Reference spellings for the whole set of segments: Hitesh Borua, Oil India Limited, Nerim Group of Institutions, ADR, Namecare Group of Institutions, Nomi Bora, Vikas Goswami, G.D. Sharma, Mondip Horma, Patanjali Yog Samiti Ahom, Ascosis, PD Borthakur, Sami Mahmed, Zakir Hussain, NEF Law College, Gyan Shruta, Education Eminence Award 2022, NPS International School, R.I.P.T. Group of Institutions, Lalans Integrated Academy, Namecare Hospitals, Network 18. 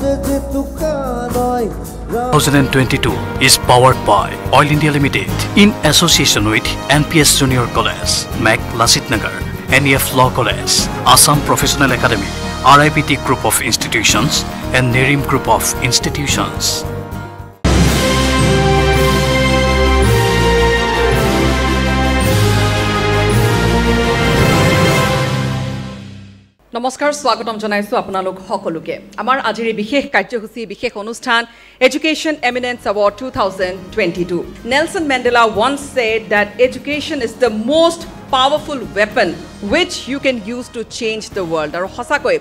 2022 is powered by Oil India Limited in association with NPS Junior College, MAC Lachit Nagar, NEF Law College, Assam Professional Academy, R.I.P.T. Group of Institutions and Nerim Group of Institutions. Namaskar, Swagatam Janaisu, Apunalok Hokoluke. Amar Ajiri Bikhe Kajohusi Bikhe Onustan, Education Eminence Award 2022. Nelson Mandela once said that education is the most powerful weapon which you can use to change the world. Aru Hosakoi.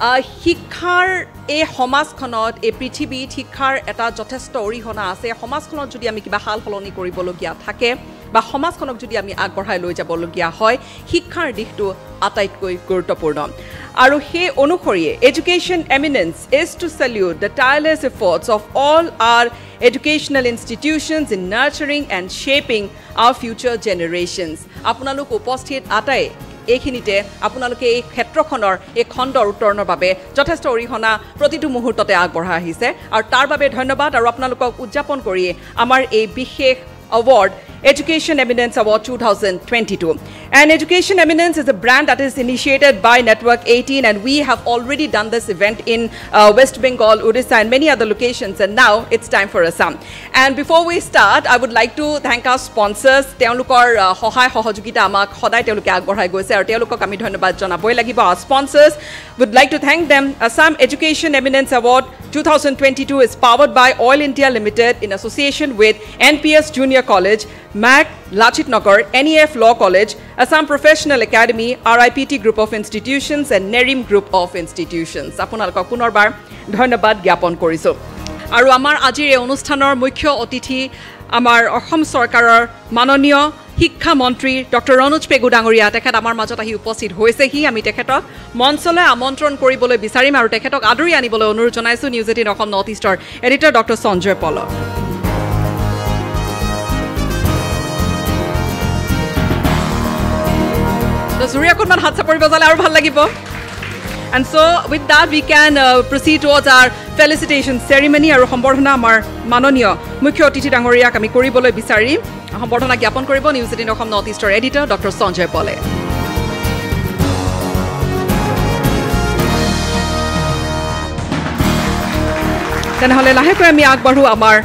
Hikhar a homas khonot a prithibi hikhar eta jothesto orihona ase homas khonot jodi ami kiba hal holoni koribologia thake ba homas khonok jodi ami agborhai loi jabologia hoy hikhar diktu ataitoi gurutopurno aru he onukhori education eminence is to salute the tireless efforts of all our educational institutions in nurturing and shaping our future generations. Apunalok uposthit atai এখিনিতে আপোনালোকে এই ক্ষেত্রখনৰ এই খণ্ডৰ উত্তৰণৰ বাবে যথেষ্ট অৰিহণা প্ৰতিটো মুহূৰ্ততে আগবঢ়া আহিছে আৰু তাৰ বাবে ধন্যবাদ আৰু আপোনালোকক উদযাপন কৰি আমাৰ এই বিশেষ award Education Eminence Award 2022. And Education Eminence is a brand that is initiated by Network 18, and we have already done this event in West Bengal, Odisha and many other locations, and now it's time for Assam. And before we start, I would like to thank our sponsors. Teolukor hohai hohojugita amak hodai teoluke agborhai goise aru teolukok ami dhonnobad janaboi lagibo. Our sponsors, would like to thank them. Assam Education Eminence Award 2022 is powered by Oil India Limited in association with NPS Junior College, MAC Lachit Nagar, NEF Law College, Assam Professional Academy, R.I.P.T. Group of Institutions and Nerim Group of Institutions. Apunalka punorbar dhonnobad gyapon koriso. Aru amar ajir onusthanor mukhya otithi amar Assam sorkarar manoniya Hikha Montri, Dr. Anuj Pegudangoria, Tekat Amar Majatahi Uposit Hosehi, Amiteketok, Monsola, Amontron Koribolo, Bisarim, Teketok, Adriani Bolo, Nurjonaisu News at Inokom Northeast Star, editor Dr. Sanjay Polo. The Surya Kurman Hatsapur Bazalar Balagibo. And so with that we can proceed towards our felicitation ceremony aru hombordhona amar manoniya mukhya atiti dangoriya kami koriboloi bisari hombordhona gyapon koribo News 18 Assam North East editor Dr. Sanjay Pole. Then hole laheko ami agbaru amar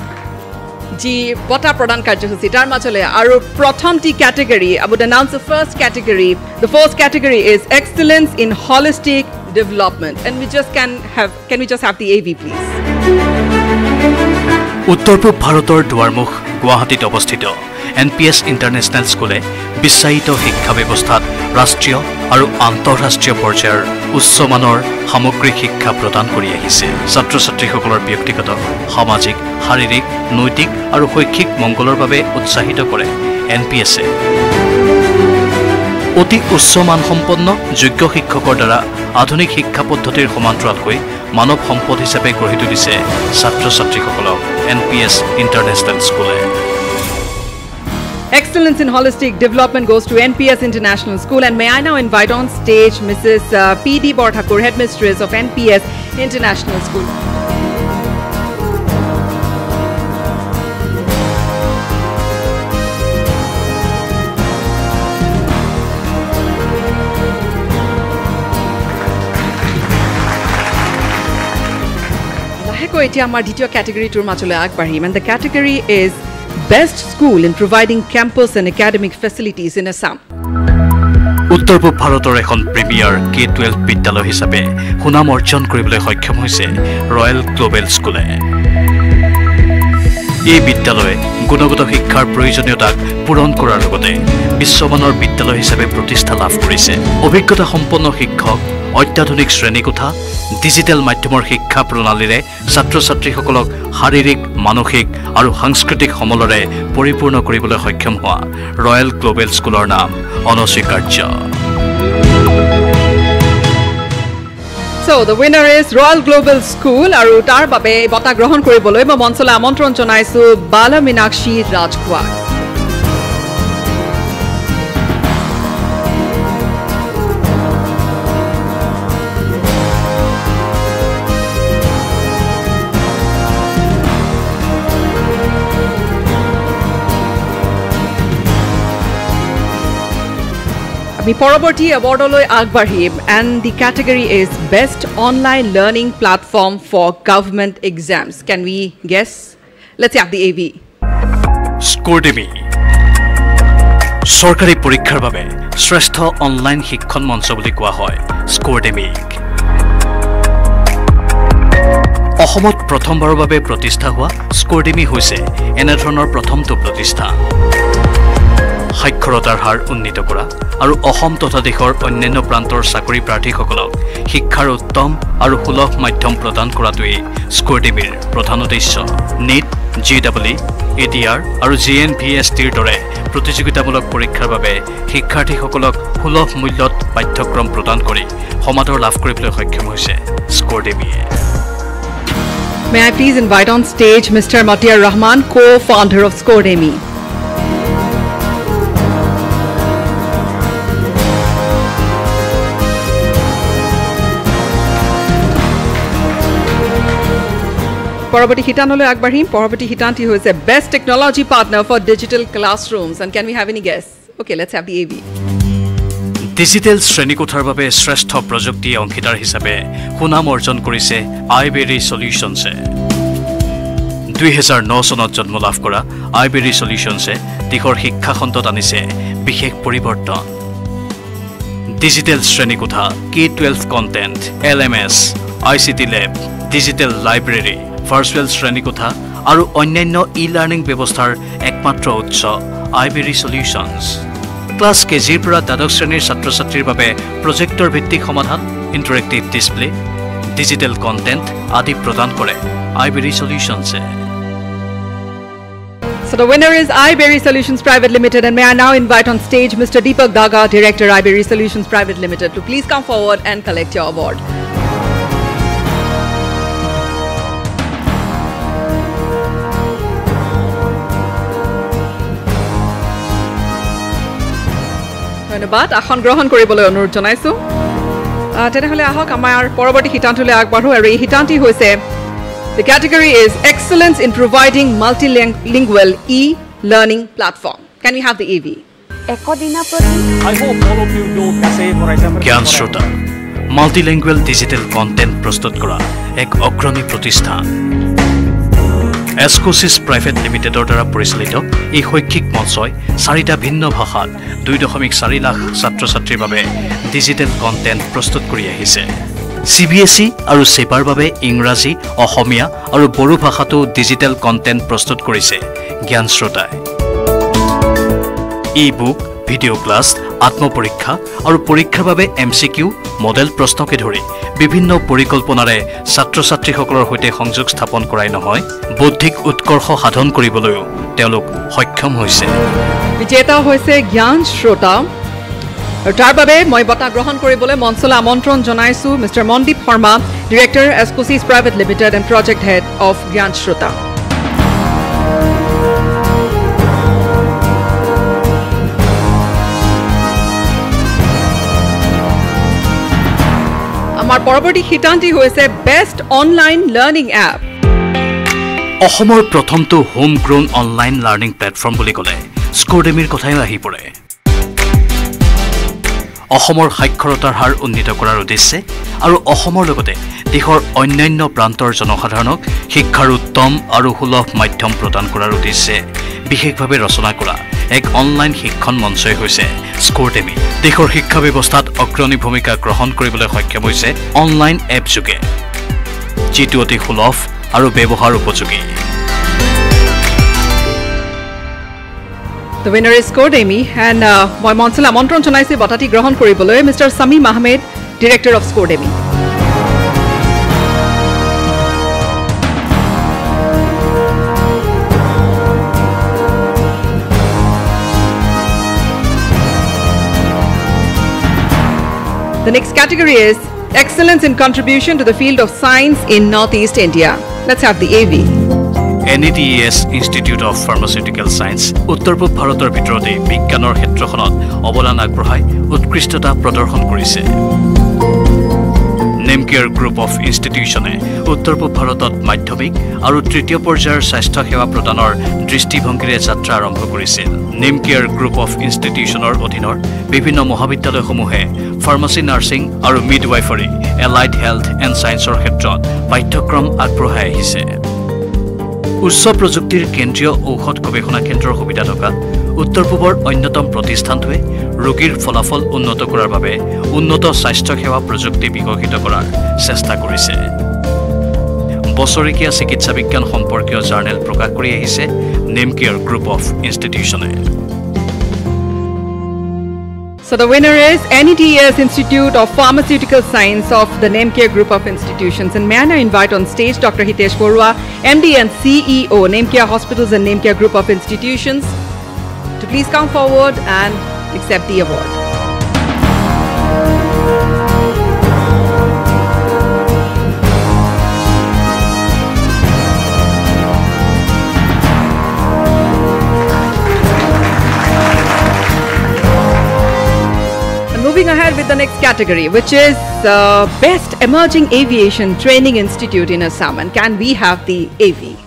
ji bota prodan karjohosi tar majole aru prothom ti category I would announce the first category. The first category is excellence in holistic development, and can we just have the AV please. Uttar-Purb Bharator Dwarmukh Guwahati obosthito NPS International School e bisaito shikkha bebosthat rashtriyo aru antarrashtriyo porjayar ucchomanor samogrik shikkha prodan kori ahise chhatro chatri hokolor byaktigoto samajik haririk noitik aru shaikhik mongolor babe utsahito kore NPS e অতি উচ্চমান সম্পন্ন যোগ্য শিক্ষকৰ দ্বাৰা আধুনিক শিক্ষা পদ্ধতিৰ সমান্তৰালকৈ মানৱ সম্পদ হিচাপে গঢ়ি তুলিছে ছাত্ৰ ছাত্ৰীসকলক NPS International School. Excellence in holistic development goes to NPS International School, and may I now invite on stage Mrs. PD Borthakur, headmistress of NPS International School. Category and the category is Best School in Providing Campus and Academic Facilities in Assam. Uttar-Purb Bharator ekhon premier K-12 Bidyaloy hisabe hunam orjon koribole sokkhyom hoise Royal Global School. Ei bidyaloye gunagoto shikkhar proyojoniotak puron korar logote bishwamanor bidyaloy hisabe protistha labh korise. Obhiggota somponno shikkhok অত্যাধুনিক শ্রেণীকোঠা digital মাধ্যমৰ শিক্ষা প্ৰণালীৰে ছাত্ৰ ছাত্ৰীসকলক শাৰীৰিক মানসিক আৰু সাংস্কৃতিক সমলৰে পৰিপূৰ্ণ কৰিবলৈ সক্ষম হোৱা ৰয়েল গ্লোবেল স্কুলৰ নাম অনস্বীকাৰ্য. So the winner is Royal Global School আৰু তাৰ বাবে বঁটা গ্ৰহণ কৰিবলৈ মই মঞ্চলৈ আমন্ত্ৰণ জনাইছো বালা মিনাক্ষী ৰাজখোৱা. আমি পরবর্তী অ্যাওয়ার্ডলৈ আগবাঢ়িম and the category is Best Online Learning Platform for Government Exams. Can we guess? Let's have the AV. Scoredemy. সরকারি পরীক্ষার বাবে শ্রেষ্ঠ অনলাইন শিক্ষণ মঞ্চ বুলি কোৱা হয় Scoredemy. অসমত প্ৰথমবাৰৰ বাবে প্ৰতিষ্ঠা হোৱা Scoredemy হৈছে এনেধৰণৰ প্ৰথমটো প্ৰতিষ্ঠান। সাক্ষৰতাৰ হাৰ উন্নীত কৰা আৰু অসম তথা দেশৰ অন্যান্য প্ৰান্তৰ চাকৰি প্ৰাৰ্থীসকলক শিক্ষাৰ উত্তম আৰু সুলভ মাধ্যম প্ৰদান কৰাটোৱে স্কোৰডেমিৰ প্ৰধান উদ্দেশ্য। NET, JEE, ADR আৰু JNVSTৰ দৰে প্ৰতিযোগিতামূলক পৰীক্ষাৰ বাবে শিক্ষাৰ্থীসকলক সুলভ মূল্যত পাঠ্যক্ৰম প্ৰদান কৰি সমাদৰ লাভ কৰিবলৈ সক্ষম হৈছে স্কোৰডেমিয়ে। May I please invite on stage Mr. Matia Rahman, co-founder of Scoredemy. Parabati Hitanole Akbarhim, Parabati Hitanti, who is the best technology partner for digital classrooms. And can we have any guess? Okay, let's have the AV. Digital Shrenikothar Babe Shrestha Projecti on Hitar Hisabe, Hunam Orjon Kurise, ibery solutions. 2009 চনত জন্ম লাভ কৰা আইবেৰী সলিউশনছে দেশৰ শিক্ষা খণ্ডত আনিছে বিশেষ পৰিৱৰ্তন digital শ্ৰেণীকোঠা K12 content LMS ICT lab digital library virtual শ্ৰেণীকোঠা আৰু অন্যান্য ই-লার্নিং ব্যৱস্থাৰ একমাত্ৰ উৎস আইবেৰী সলিউশনছ ক্লাছ কেজিৰ পৰা দ্বাদশ শ্ৰেণীৰ ছাত্ৰ-ছাত্ৰীৰ বাবে প্ৰজেক্টৰ ভিত্তিক সমাধান ইন্টাৰেক্টিভ ডিসপ্লে ডিজিটেল কন্টেন্ট আদি প্ৰদান কৰে ibery solutions. So the winner is ibery solutions private limited, and may I now invite on stage Mr. Deepak Daga, director ibery solutions private limited, to please come forward and collect your award. ধন্যবাদ আখন গ্রহণ কৰিবলৈ অনুৰোধ জনাইছো তেনেহলে আহক আমাৰ পৰৱৰ্তী হিতান্তলৈ আগবাঢ়ো আৰু এই হিতান্তি হৈছে The category is Excellence in Providing Multilingual E-Learning Platform. Can we have the AV? I hope all of you know Kasey, for example, Gyan Shruta, Multilingual Digital Content Prastut Kora, Ek Ogroni Protishthan. Ascosis Private Limited Dara Purislito, E Hoikik Monsoy, Sarita Bhinno Bhashat, 2.4 lakh Satra-satri Babe, Digital Content Prastut Koriya Hise. CBSE আৰু সেপাৰ বাবে ইংৰাজী অসমীয়া আৰু বড়ো ভাষাটো digital content প্ৰস্তুত কৰিছে জ্ঞান শ্ৰোতাই e-book ভিডিঅ' ক্লাছ আত্মপৰীক্ষা আৰু পৰীক্ষাৰ বাবে এমসিকিউ মডেল প্ৰশ্নকে ধৰি বিভিন্ন পৰিকল্পনাৰে ছাত্ৰ-ছাত্ৰীসকলৰ সৈতে সংযোগ স্থাপন কৰাই নহয় বৌদ্ধিক উৎকৰ্ষ সাধন কৰিবলৈ তেওঁলোক সক্ষম হৈছে বিজেতা হৈছে জ্ঞান শ্ৰোতা Tarbabe, my bata grohan koribole Monsola Montron Jonaisu, Mr. Mondip Horma, Director, Ascosis Private Limited and Project Head of Gyan Shruta. Amar poroboti hitanti hoise Best Online Learning App. Ohomor prothomto homegrown online learning platform boli kole Scoredemyr kothai ahi pore. অসমৰ সাক্ষৰতাৰ হাৰ উন্নীত কৰাৰ উদ্দেশ্যে আৰু অসমৰ লগতে দেশৰ অন্যান্য প্ৰান্তৰ জনসাধাৰণক শিক্ষাৰ উত্তম আৰু সুলভ মাধ্যম প্ৰদান কৰাৰ উদ্দেশ্যে বিশেষভাৱে ৰচনা কৰা এক অনলাইন শিক্ষণ মঞ্চই হৈছে স্কোৰডেমি দেশৰ শিক্ষা ব্যৱস্থাত অগ্ৰণী ভূমিকা গ্ৰহণ কৰিবলৈ সক্ষম হৈছে অনলাইন এপ যোগে যিটো অতি সুলভ আৰু ব্যৱহাৰ উপযোগী The winner is Scoredemy, and my monsela Montron Chonai se batati grahan kori bolo. Mr. Sami Mahmed, director of Scoredemy. The next category is Excellence in Contribution to the Field of Science in Northeast India. Let's have the AV. NETES Institute of Pharmaceutical Science, Uttar-Pub Bharator Bhitrote, Bigyanor Khetrokhonot, Obolan Agbrohai, Utkristota Prodorshon Korise. Namecare Group of Institutions, Uttar Purb Bharatot Madhyamik aru tritiya porjayar swasthya sewa prodanor drishtibhangire jatra arambh korisil. Namecare Group of Institutionor odhinor bibhinno mohabidyaloy humuhe pharmacy, nursing aru midwifery, allied health and scienceor khetrot paithyakrom agprohai hise. Uccho projuktir kendriyo oushod gobeshona kendror hobida thoka Uttar Purbor onyotom protisthanthoe rogir folafol unnoto korar babe unnoto swasthya sewa projukti bikoshito korar chesta korise. Bosorikia Sikitsa Bigyan Homporkio Journal Prokash kori ahise Namecare Group of Institutions. So the winner is NETES Institute of Pharmaceutical Science of the Namecare Group of Institutions. And may I now invite on stage Dr. Hitesh Borua, MD and CEO, Namecare Hospitals and Namecare Group of Institutions, to please come forward and accept the award. Moving ahead with the next category, which is Best Emerging Aviation Training Institute in Assam. And can we have the AV?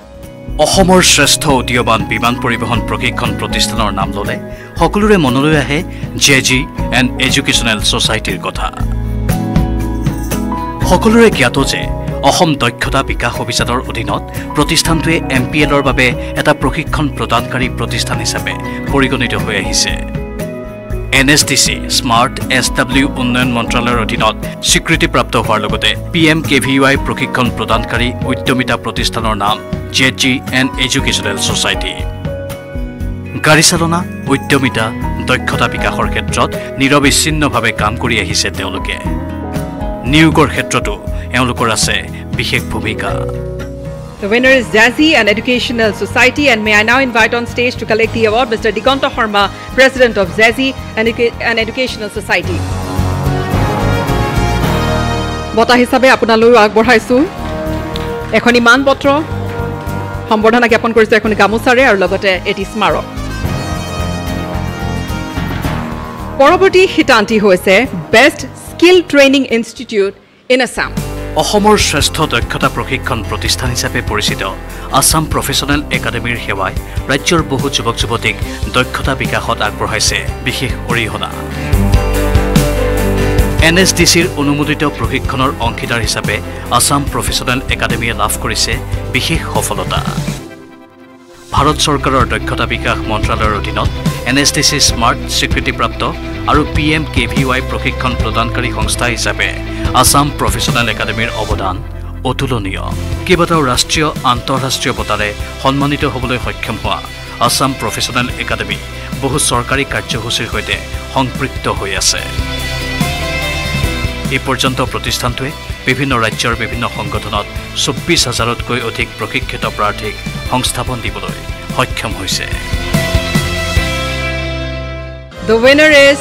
Ahomor Shrestho Udioban Biman Poribohon Prokikhon Protistanor Naam Lole, Hokulure Monoloi Ahe, JG and Educational Society Kotha. Hokulure Gyato Je, Ahom Dakhyota Bikash Obhijanor Odhinot, Protistantoe MPLor Babe Eta Prokikhon Prodankari Protistan Hisabe, Porigonito Hoi Ahise. NSTC Smart SW Unnayan Montralayor Odhinot Sikriti Prapto Hoar Logote PMKVY Prokikhon Prodankari Uddyomita Protistanor Naam JG and Educational Society. Garishalona Uddyomita Dakhyota Bikashor Khetrot Nirobichinno-bhabe Kaam Kori Ahise Teoloke. Niyogor Khetroto Eolokor Ase Bishek Bhumika. The winner is Zazi and Educational Society, and may I now invite on stage to collect the award Mr. Diganta Harma, President of Zazi and Educational Society. Bota hisabe apunaloi agborhaisu ekhoni man potro sombordhana gyapon korisu ekhoni gamosare aru logote eti smarok. Poroboti hitanti hoise Best Skill Training Institute in Assam. অসমৰ শ্রেষ্ঠ দক্ষতা প্রশিক্ষণ প্রতিষ্ঠান হিচাপে পৰিচিত Assam professional একাডেমিৰ সেৱাই ৰাজ্যৰ বহু যুৱক যুৱতীক দক্ষতা বিকাশত আগবঢ়াইছে বিশেষ অৰিহণা। NSDCৰ অনুমোদিত প্ৰশিক্ষণৰ অংশীদাৰ হিচাপে আসাম প্রফেশনাল একাডেমিয়ে লাভ কৰিছে বিশেষ সফলতা। ভাৰত চৰকাৰৰ দক্ষতা বিকাশ মন্ত্ৰালয়ৰ অধীনত NSTC স্মার্ট স্বীকৃতিপ্রাপ্ত আৰু PMKVY প্ৰশিক্ষণ প্ৰদানকাৰী সংস্থা হিচাপে আসাম প্ৰফেচনেল একাডেমীৰ অৱদান অতুলনীয়। কেইবাটাও ৰাষ্ট্ৰীয় আন্তঃৰাষ্ট্ৰীয় বঁটাৰে সন্মানিত হ'বলৈ সক্ষম হোৱা আসাম প্ৰফেচনেল একাডেমী বহু চৰকাৰী কাৰ্যসূচীৰ সৈতে সংযুক্ত হৈ আছে। এই পৰ্যন্ত প্ৰতিষ্ঠানটোৱে বিভিন্ন ৰাজ্যৰ বিভিন্ন সংগঠনত ২৪,০০০তকৈ অধিক প্ৰশিক্ষিত প্ৰাৰ্থীক সংস্থাপন দিবলৈ সক্ষম হৈছে। The winner is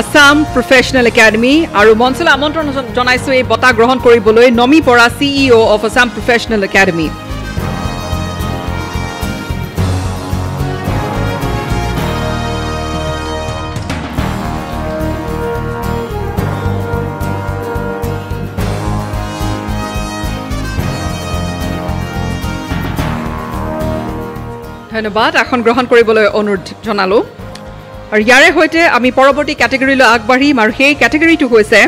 Assam Professional Academy. Aru Monsula Amontron Jonaisu ei bota grohon koriboloi Nomi Bora, CEO of Assam Professional Academy. Dhanyabad, akhon grohon koriboloi onurod jonalo. Ar yare hoite ami poroboti category lo agbarhim aru hei category tu hoise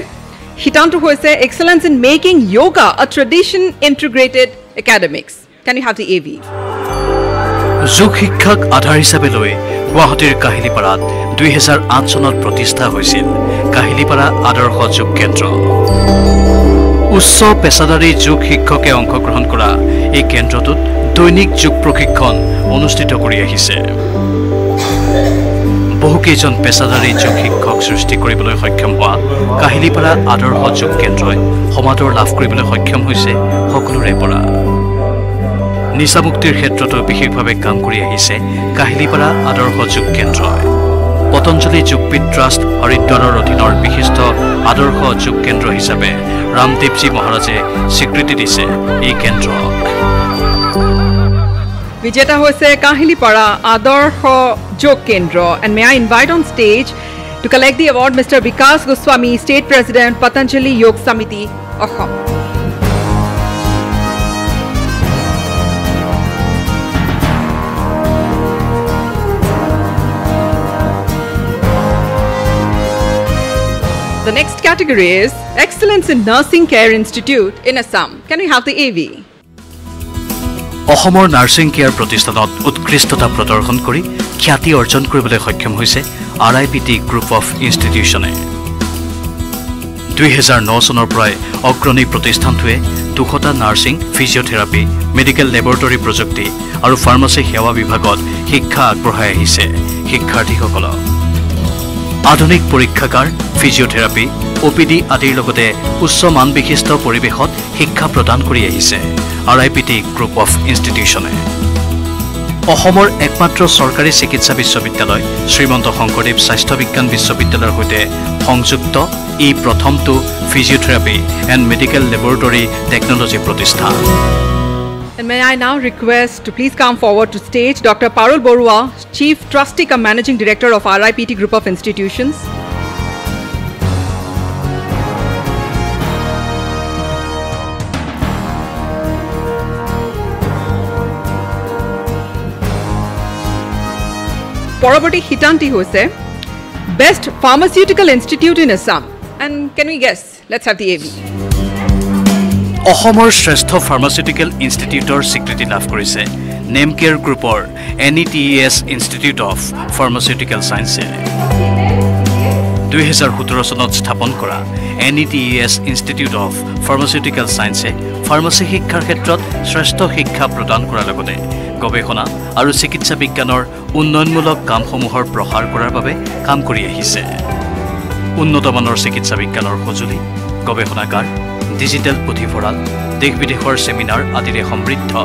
hitantu hoise Excellence in Making Yoga a Tradition Integrated Academics. Can you have the AV? Jog hikkhak adhar hisabe loi Guwahatir Kahiliparat 2008 sonot protistha hoisil Kahilipara Adorsho Jog Kendro. Uccho pesadari jog hikkhoke onkhogrohon kora ei kendrotut doinik jog prokikhon onusthito kori ahise. বহুকেইজন পেছাদাৰী যোগ শিক্ষক সৃষ্টি কৰিবলৈ সক্ষম হোৱা কাহিলীপাৰা আদৰ্শ যোগ কেন্দ্ৰই সমাদৰ লাভ কৰিবলৈ সক্ষম হৈছে সকলোৰে পৰা। নিচামুক্তিৰ ক্ষেত্ৰতো বিশেষভাৱে কাম কৰি আহিছে কাহিলীপাৰা আদৰ্শ যোগ কেন্দ্ৰই। পতঞ্জলি যোগপীঠ ট্ৰাষ্ট হৰিদ্বাৰৰ অধীনৰ বিশিষ্ট আদৰ্শ যোগ কেন্দ্ৰ হিচাপে ৰামদেৱজী মহাৰাজে স্বীকৃতি দিছে এই কেন্দ্ৰক। Vijeta hoise Kahilipara Adorsho Jog Kendro, and may I invite on stage to collect the award Mr. Vikas Goswami, State President, Patanjali Yog Samiti Ahom. The next category is Excellence in Nursing Care Institute in Assam. Can we have the AV? Ahomor Nursing Care Protistanot Utkristota Protorhon Kori, Kyati Orchon Kribule Hokum Huse, R.I.P.T. Group of Institutions. 2009 চনৰ পৰাই অগ্ৰণী প্ৰতিষ্ঠানটোৱে 200টা nursing, physiotherapy, medical laboratory প্ৰযুক্তি আৰু pharmacy সেৱা বিভাগত শিক্ষা আগবঢ়াই আহিছে শিক্ষাৰ্থীসকলক। আধুনিক পৰীক্ষাগাৰ, ফিজিঅথেৰাপি, ওপিডি আদিৰ লগতে উচ্চ মান বিশিষ্ট পৰিৱেশত শিক্ষা প্ৰদান কৰি আহিছে আৰআইপিটি গ্ৰুপ অফ ইনষ্টিটিউচনে। অসমৰ একমাত্ৰ চৰকাৰী চিকিৎসা বিশ্ববিদ্যালয় শ্ৰীমন্ত শংকৰদেৱ স্বাস্থ্য বিজ্ঞান বিশ্ববিদ্যালয়ৰ সৈতে সংযুক্ত এই প্ৰথমটো physiotherapy and medical laboratory technology প্ৰতিষ্ঠান। And may I now request to please come forward to stage Dr. Parul Borua, Chief Trustee and Managing Director of R.I.P.T. Group of Institutions. Poraboti Hitanti Hose, Best Pharmaceutical Institute in Assam. And can we guess? Let's have the AV. অসমৰ শ্রেষ্ঠ pharmaceutical ইনস্টিটিউটৰ স্বীকৃতি লাভ কৰিছে নেমকেয়াৰ গ্ৰুপৰ NETES Institute of Pharmaceutical Science 2017 চনত স্থাপন কৰা NETES Institute of Pharmaceutical Science pharmacy শিক্ষাৰ ক্ষেত্ৰত শ্রেষ্ঠ শিক্ষা প্ৰদান কৰাৰ লগতে গৱেষণা আৰু চিকিৎসা বিজ্ঞানৰ উন্নয়নমূলক কামসমূহৰ প্ৰসাৰ কৰাৰ বাবে কাম কৰি আহিছে উন্নতমানৰ চিকিৎসা বিজ্ঞানৰ সঁজুলি গৱেষণাগাৰ Digital Puthiforal, Dekbidehor Seminar Adire Hombrito,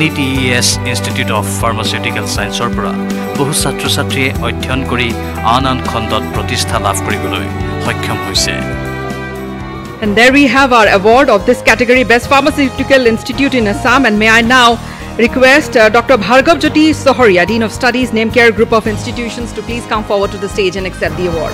NETES Institute of Pharmaceutical Science Orpora, Bohusatru Satri, Oition Kori, Anan Kondot Protista Lav Kurigului, Hoikum Huse. And there we have our award of this category, Best Pharmaceutical Institute in Assam. And may I now request Dr. Bhargav Jyoti Sohoria, Dean of Studies, Namecare Group of Institutions, to please come forward to the stage and accept the award.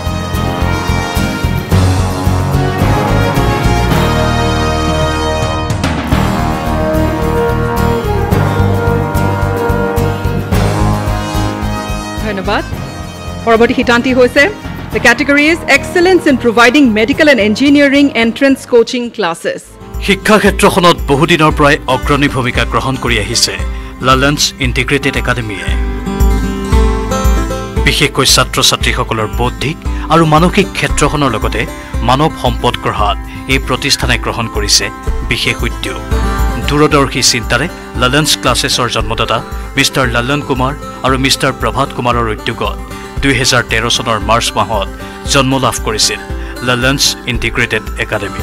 The category is Excellence in Providing Medical and Engineering Entrance Coaching Classes. শিক্ষা ক্ষেত্ৰখনত বহুদিনৰ পৰাই অগ্ৰণী ভূমিকা গ্ৰহণ কৰি আহিছে Lalan's integrated একাডেমিয়ে। বিশেষকৈ ছাত্ৰ-ছাত্ৰীসকলৰ বৌদ্ধিক আৰু মানসিক ক্ষেত্ৰখনৰ লগতে মানৱ সম্পদ গঢ়াত এই প্ৰতিষ্ঠানে গ্ৰহণ কৰিছে বিশেষ উদ্যোগ। দূৰদৰ্শী চিন্তাৰে লালন্স ক্লাছেছৰ জন্মদাতা মিষ্টাৰ লালন কুমাৰ আৰু মিষ্টাৰ প্ৰভাত কুমাৰৰ উদ্যোগত 2013 চনৰ মাৰ্চ মাহত জন্ম লাভ কৰিছিল লালন্স ইন্টিগ্ৰেটেড একাডেমি।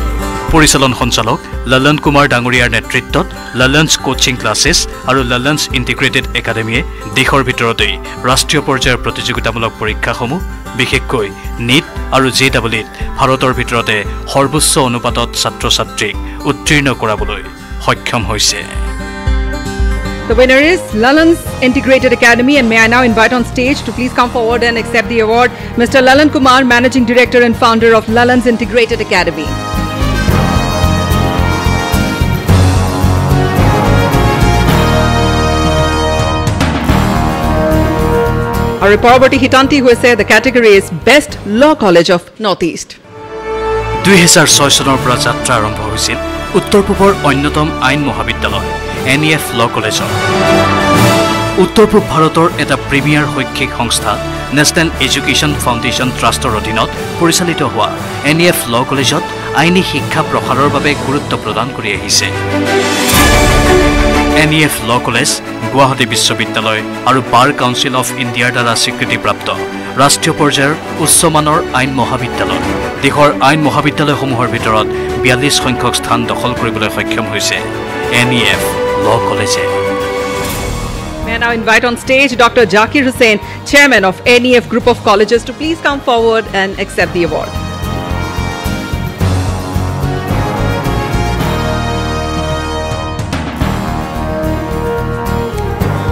পৰিচালন সঞ্চালক লালন কুমাৰ ডাঙৰীয়াৰ নেতৃত্বত লালন্স কোচিং ক্লাছেছ আৰু লালন্স ইন্টিগ্ৰেটেড একাডেমিয়ে দেশৰ ভিতৰতে ৰাষ্ট্ৰীয় পৰ্যায়ৰ প্ৰতিযোগিতামূলক পৰীক্ষাসমূহ বিশেষকৈ নিট আৰু জেইত ভাৰতৰ ভিতৰতে সৰ্বোচ্চ অনুপাতত ছাত্ৰ-ছাত্ৰীক উত্তীৰ্ণ কৰাবলৈ সক্ষম হৈছে। The winner is Lalans Integrated Academy, and may I now invite on stage to please come forward and accept the award, Mr. Lalan Kumar, Managing Director and Founder of Lalans Integrated Academy. Our Parvati Hitanti who said the category is Best Law College of Northeast. 2006 চনৰ পৰা যাত্ৰা আৰম্ভ হৈছিল উত্তৰ-পূবৰ অন্যতম আইন মহাবিদ্যালয় NEF Law College. Uttar-Purb Bharator at a premier Hoikik Hongstad, National Education Foundation Trust Rodinot, Purisalito Hua, NEF Law College, Aini Hikka Proharor Babe Gurutta Prodan Korea Hise. NEF Law College, Guwahati Biswabidyaloy, Aru Bar Council of India Dara Sikriti Prapto, Rashtriyo Porjayor, Ucchomanor Ain Mohabidyaloy, Dehor Ain Mohabidyaloy Humuhor Bitorot, 42 Sonkhok Sthan Dokhol Koribole Sokhyom Hoise, NEF. Law College. May I now invite on stage Dr. Zakir Hussain, Chairman of NEF Group of Colleges, to please come forward and accept the award.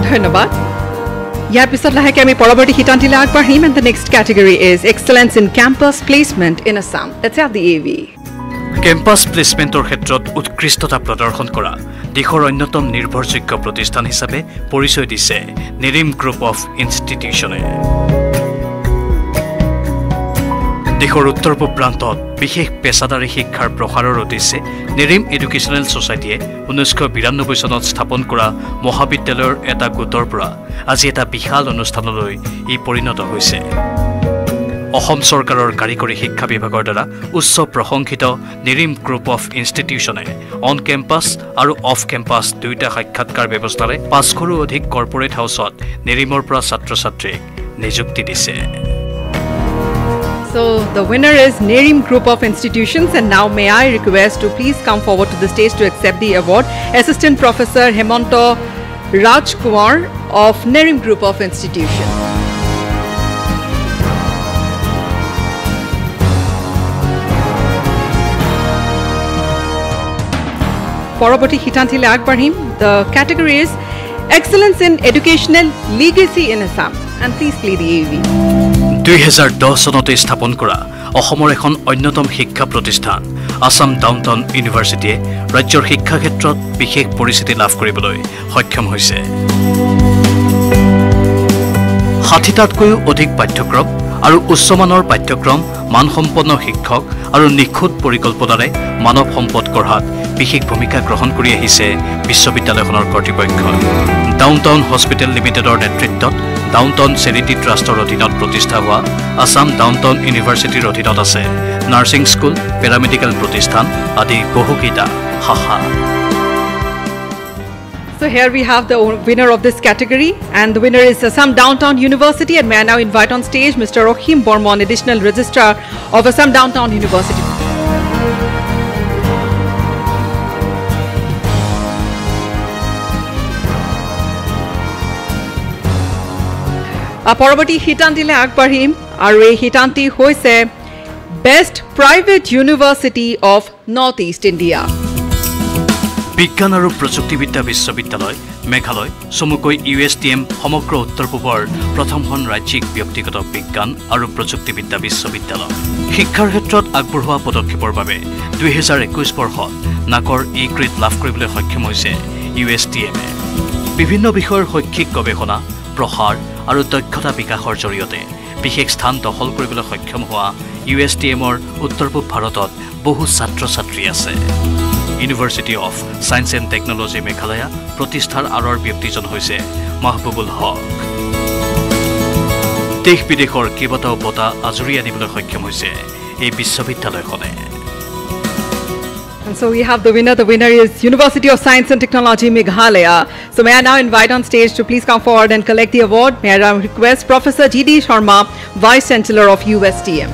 Dhanyabad. And the next category is Excellence in Campus Placement in Assam. Let's have the AV. Campus placement or Hetrot Utkristota Prodarhon Kora, Dihoranotom Nirborzik Protistan Hisabe, Poriso Dise, Nerim Group of Institutions. দেশৰ উত্তৰ-পূব প্ৰান্তত বিশেষ পেছাদাৰী শিক্ষাৰ প্ৰসাৰৰ উদ্দেশ্যে Nerim educational সোসাইটিয়ে 1992 চনত স্থাপন কৰা মহাবিদ্যালয়ৰ এটা গোটৰ পৰা আজি এটা বিশাল অনুষ্ঠানলৈ ই পৰিণত হৈছে অসম চৰকাৰৰ কাৰিকৰী শিক্ষা বিভাগৰ দ্বাৰা উচ্চ প্ৰশংসিত নেৰিম গ্ৰুপ অফ ইনষ্টিটিউচনে অন কেম্পাছ আৰু অফ কেম্পাছ দুইটা সাক্ষাৎকাৰ ব্যৱস্থাৰে 500ৰো অধিক কৰ্পোৰেট হাউছত নেৰিমৰ পৰা ছাত্ৰ-ছাত্ৰীক নিযুক্তি দিছে So the winner is Nerim Group of Institutions and now may I request to please come forward to the stage to accept the award. Assistant Professor Hemanta Rajkumar of Nerim Group of Institutions. Poroboti hitantile agbarhim. The category is Excellence in Educational Legacy in Assam. And please play the AV. 2010 সনতে স্থাপন কৰা অসমৰ এখন অন্যতম শিক্ষা প্ৰতিষ্ঠান Assam downtown university ৰাজ্যৰ শিক্ষা ক্ষেত্ৰত বিশেষ পৰিচিতি লাভ কৰিবলৈ সক্ষম হৈছে 60টাতকৈ অধিক পাঠ্যক্ৰম আৰু উচ্চমানৰ পাঠ্যক্ৰম মানসম্পন্ন শিক্ষক আৰু নিখুত পৰিকল্পনাৰে মানৱ সম্পদ গঢ়াত বিশেষ ভূমিকা গ্ৰহণ কৰি আহিছে বিশ্ববিদ্যালয়খনৰ কৰ্তৃপক্ষ ডাউনটাউন হস্পিটেল লিমিটেডৰ নেতৃত্বত Downtown Sanity Trust or Odinot Protista Hua, Assam Downtown University Rodinot Ase, Nursing School, Paramedical Protistan, Adi Bohukita, Haha. So here we have the winner of this category and the winner is Assam Downtown University and may I now invite on stage Mr. Rohim Bormon, Additional Registrar of Assam Downtown University. Poroboti hitantile agbarhim aru ei hitanti hoise best private university of northeast india bigyan aru projuktibidya biswabidyaloy meghaloy somukoi USTM homokro uttor pubor prothom hon rajyik byaktigoto bigyan aru projuktibidya biswabidyaloy shikkhar khetrot agborhua podokhipor babe 2021 borhot nakor e grade lav koribole hokkhyom hoise USTM bibhinno bikhoyr shikkhik gobehona prohar আৰু দক্ষতা বিকাশৰ জৰিয়তে বিশেষ স্থান দখল কৰিবলৈ সক্ষম হোৱা USTM ৰ উত্তৰ-পূব ভাৰতত বহু ছাত্ৰ-ছাত্ৰী আছে university of science and technology Meghalaya প্ৰতিষ্ঠাৰ আৰৰ ব্যক্তিজন হৈছে মাহবুবুল হক দেশ বিদেশৰ কেইবাটাও বঁটা আজৰি আনিবলৈ সক্ষম হৈছে এই বিশ্ববিদ্যালয়খনে And so we have the winner. The winner is University of Science and Technology, Meghalaya. So may I now invite on stage to please come forward and collect the award. May I now request Professor G.D. Sharma, Vice Chancellor of USTM.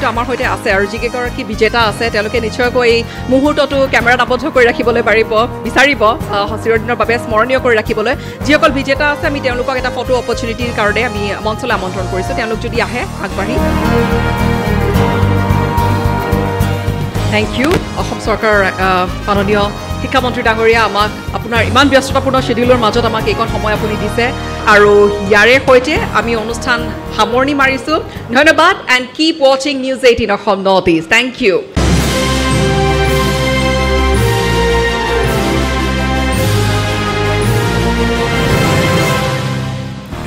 It amar hoite ase aru jikekor ki bijeta ase teloke nichhoy koi muhurto to camera abodho kori rakhibole paribo bisaribo hosiror dinor babe smoroniyo kori rakhibole jiokol bijeta ase ami telokok eta photo opportunity karone ami monsola amantron korisu telok jodi ahe agbari Thank you ahom sarkar panoniyo hikha montri dangoria amak apunar iman byastotapurno schedule er majot amak ekon samoy apuni dise aru yare hoite ami onusthan hamorni marisu dhanyabad and keep watching news 18 Assam Northeast thank you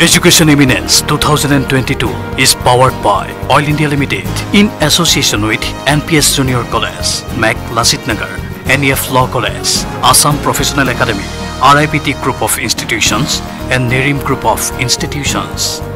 Education Eminence 2022 is powered by Oil India Limited in association with NPS Junior College, MAC Lachit Nagar, NEF Law College, Assam Professional Academy, R.I.P.T. Group of Institutions and Nerim Group of Institutions.